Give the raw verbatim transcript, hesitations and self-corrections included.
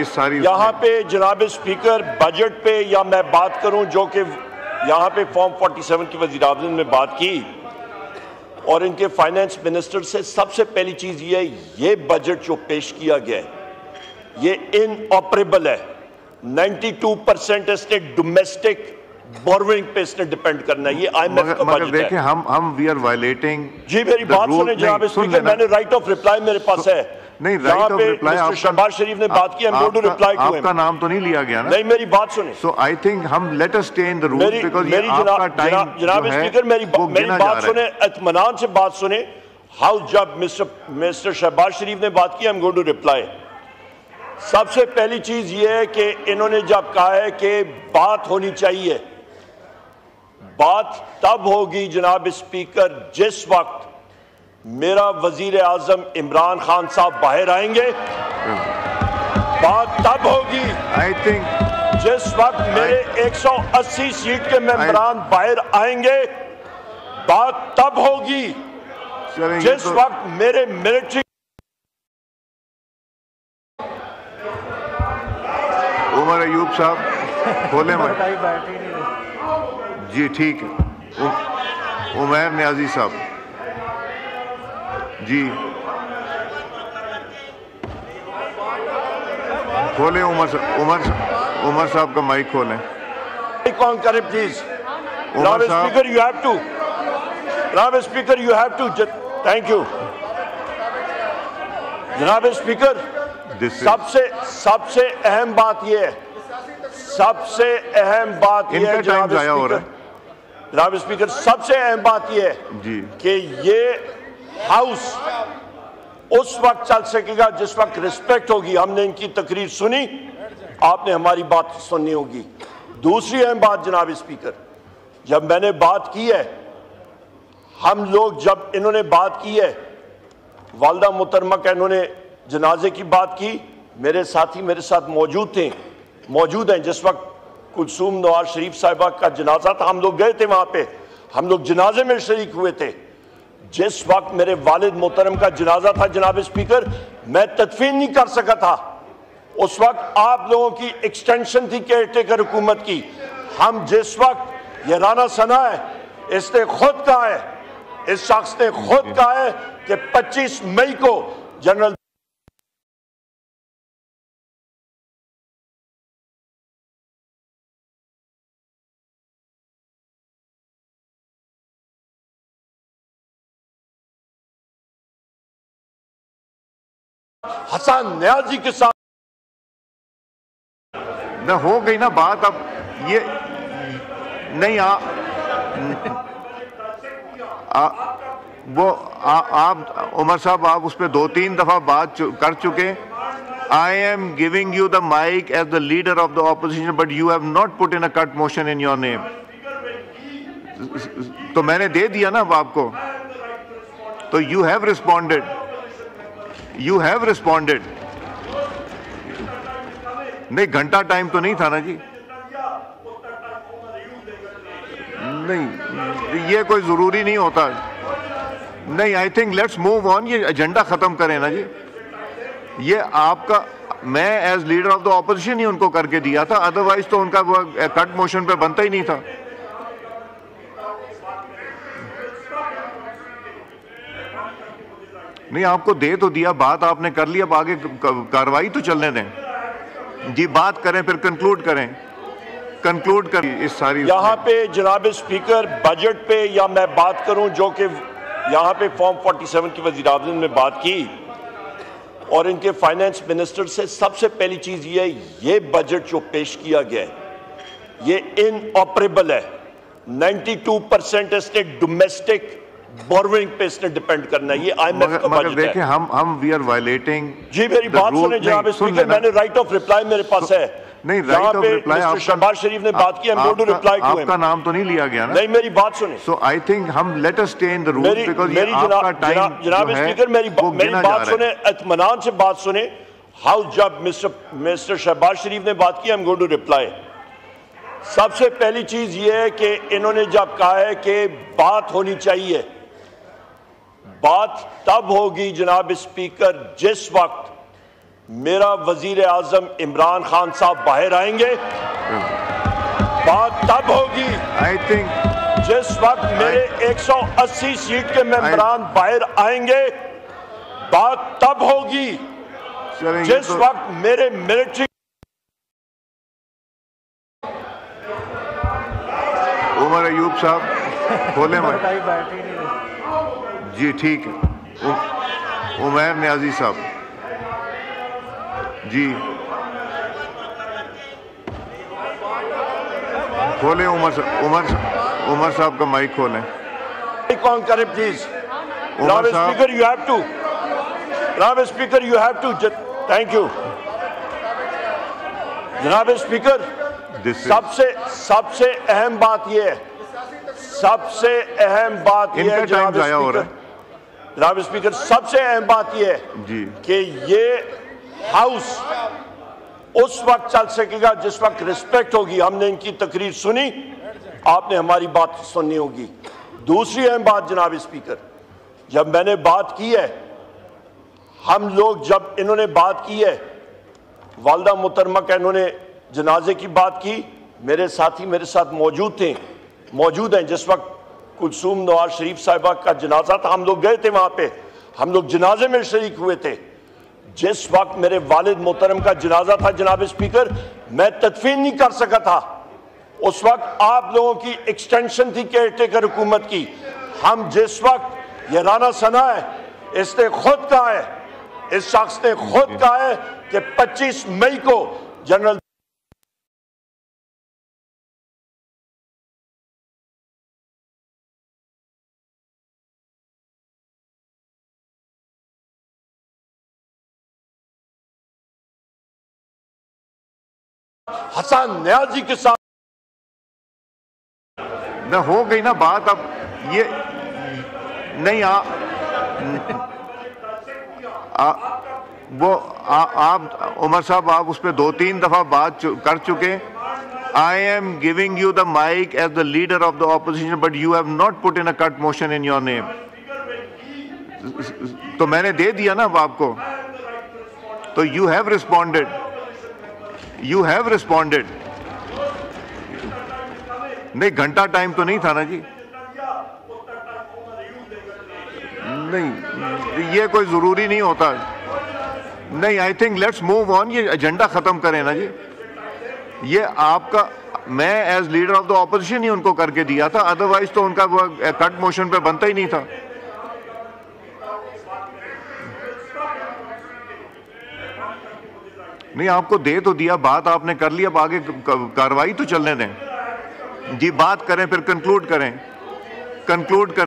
इस सारी यहाँ पे जनाब स्पीकर बजट पे या मैं बात करूं जो कि यहाँ पे फॉर्म सैंतालीस की वज़ीर आज़म ने बात की और इनके फाइनेंस मिनिस्टर से सबसे पहली चीज़ ये है ये बजट जो पेश किया गया है ये इनऑपरेबल है। बानवे परसेंट इसने डोमेस्टिक बोरोइंग पे इसने डिपेंड करना है। ये आईएमएफ का बजट है। देखिए हम हम वी आर वायलेटिंग जी मेरी बात सुने जनाब स्पीकर, मैंने राइट ऑफ रिप्लाई मेरे पास है नहीं राइट ऑफ रिप्लाई आपका शहबाज शरीफ ने बात की, I to reply to him, आपका नाम तो नहीं लिया गया ना। नहीं मेरी बात सुने, सो आई थिंक हम let us stay in the rule because मेरी जनाब स्पीकर मेरी मेरी बात सुने, इत्मीनान से बात सुने। हाउ जब मिस्टर मिस्टर शहबाज शरीफ ने बात की, I am going to reply. सबसे पहली चीज ये है कि इन्होंने जब कहा है कि बात होनी चाहिए, बात तब होगी जनाब स्पीकर जिस वक्त मेरा वजीर आजम इमरान खान साहब बाहर आएंगे। बात तब होगी आई थिंक जिस वक्त मेरे एक सौ अस्सी सीट के मेंबरान बाहर आएंगे। बात तब होगी जिस तो... वक्त मेरे मिलिट्री उमर अयूब साहब बोले मत जी, ठीक है। उमर नियाज़ी साहब जी खोलें, उमर उमर उमर साहब का माइक खोलें। माइक ऑन करें please. Rao speaker you have to Rao speaker you have to thank you जनाब स्पीकर। सबसे सबसे अहम बात यह है, सबसे अहम बात यह है जनाब स्पीकर, सबसे अहम बात यह है जी कि ये हाउस उस वक्त चल सकेगा जिस वक्त रिस्पेक्ट होगी। हमने इनकी तकरीर सुनी, आपने हमारी बात सुननी होगी। दूसरी अहम बात जनाब स्पीकर, जब मैंने बात की है, हम लोग जब इन्होंने बात की है, वालदा मुहतरमा का इन्होंने जनाजे की बात की, मेरे साथी मेरे साथ मौजूद थे मौजूद हैं जिस वक्त कुलसुम नवाज़ शरीफ साहिबा का जनाजा था, हम लोग गए थे वहाँ पे, हम लोग जनाजे में शरीक हुए थे। जिस वक्त मेरे वालिद मोहतरम का जनाजा था जनाब स्पीकर, मैं तदफीन नहीं कर सका था। उस वक्त आप लोगों की एक्सटेंशन थी केयर टेकर हुकूमत की। हम जिस वक्त ये राणा सना है, इसने खुद कहा है, इस शख्स ने खुद कहा है कि पच्चीस मई को जनरल हसन नियाज़ी के साथ ना हो गई ना बात। अब ये नहीं आ, आ, वो आ, आप उमर साहब आप उस पर दो तीन दफा बात चु, कर चुके। I am giving you the mic as the leader of the opposition but you have not put in a cut motion in your name, तो मैंने दे दिया ना अब आपको, तो you have responded You have responded. नहीं घंटा टाइम तो नहीं था ना जी, नहीं ये कोई जरूरी नहीं होता। नहीं I think let's move on, ये एजेंडा खत्म करें ना जी। ये आपका, मैं as leader of the opposition ही उनको करके दिया था, अदरवाइज तो उनका वो कट मोशन पे बनता ही नहीं था। नहीं आपको दे तो दिया, बात आपने कर ली, अब आगे कार्रवाई तो चलने दें जी। बात करें फिर कंक्लूड करें, कंक्लूड कर इस सारी। यहाँ पे जनाब स्पीकर बजट पे या मैं बात करूं जो कि यहाँ पे फॉर्म सैंतालीस की वज़ीर आज़म ने बात की और इनके फाइनेंस मिनिस्टर से, सबसे पहली चीज़ ये है ये बजट जो पेश किया गया है ये इनऑपरेबल है। नाइन्टी टू परसेंट इसने डोमेस्टिक बोरोइंग पे इसने डिपेंड करना है। ये आईएमएफ का बजट है। हम हम वी आर वायलेटिंग जी मेरी बात सुने जनाब स्पीकर, मैंने राइट ऑफ रिप्लाई मेरे पास है नहीं राइट ऑफ रिप्लाई आपका शहबाज शरीफ ने बात की, I am going to reply to him, आपका नाम तो नहीं लिया गया ना। नहीं मेरी बात सुने, सो आई थिंक हम let us stay in the rule because आपका टाइम जनाब स्पीकर मेरी मेरी बात सुने, इत्मीनान से बात सुने। हाउ जब मिस्टर मिस्टर शहबाज शरीफ ने बात की, I am going to reply. सबसे पहली चीज ये है कि इन्होंने जब कहा है कि बात होनी चाहिए, बात तब होगी जनाब स्पीकर जिस वक्त मेरा वजीर आजम इमरान खान साहब बाहर आएंगे। बात तब होगी आई थिंक जिस वक्त मेरे एक सौ अस्सी सीट के मेंबरान बाहर आएंगे। बात तब होगी जिस तो... वक्त मेरे मिलिट्री उमर अयूब साहब बोले मत जी, ठीक है। उमर नियाज़ी साहब जी खोलें, उमर उमर उमर साहब का माइक खोलें। माइक ऑन करें please. Rao speaker you have to Rao speaker you have to thank you जनाब स्पीकर। सबसे सबसे अहम बात यह है, सबसे अहम बात यह है जनाब स्पीकर जनाब स्पीकर सबसे अहम बात यह है जी कि ये हाउस उस वक्त चल सकेगा जिस वक्त रिस्पेक्ट होगी। हमने इनकी तकरीर सुनी, आपने हमारी बात सुननी होगी। दूसरी अहम बात जनाब स्पीकर, जब मैंने बात की है, हम लोग जब इन्होंने बात की है, वालदा मोहतरमा का इन्होंने जनाजे की बात की, मेरे साथी मेरे साथ मौजूद थे मौजूद हैं जिस वक्त कुलसुम नवाज़ शरीफ साहिबा का जनाजा था, हम लोग गए थे वहाँ पे, हम लोग जनाजे में शरीक हुए थे। जिस वक्त मेरे वालिद मोहतरम का जनाजा था जनाब स्पीकर, मैं तदफीन नहीं कर सका था, उस वक्त आप लोगों की एक्सटेंशन थी केयर टेकर हुकूमत की। हम जिस वक्त, ये राणा सना है, इसने खुद कहा है, इस शख्स ने खुद कहा है कि पच्चीस मई को जनरल हसन नियाज़ी के साथ ना हो गई ना बात। अब ये नहीं आ, आ, वो आ, आप उमर साहब आप उस पर दो तीन दफा बात चु, कर चुके। I am giving you the mic as the leader of the opposition but you have not put in a cut motion in your name, तो मैंने दे दिया ना अब आपको, तो you have responded You have responded. नहीं, घंटा टाइम तो नहीं था ना जी। नहीं, ये कोई जरूरी नहीं होता। नहीं, I think let's move on, ये एजेंडा खत्म करें ना जी। ये आपका, मैं as leader of the opposition ही उनको करके दिया था, अदरवाइज तो उनका वो कट मोशन पे बनता ही नहीं था। नहीं, आपको दे तो दिया, बात आपने कर ली, अब आगे कार्रवाई तो चलने दें जी। बात करें, फिर कंक्लूड करें, कंक्लूड करें।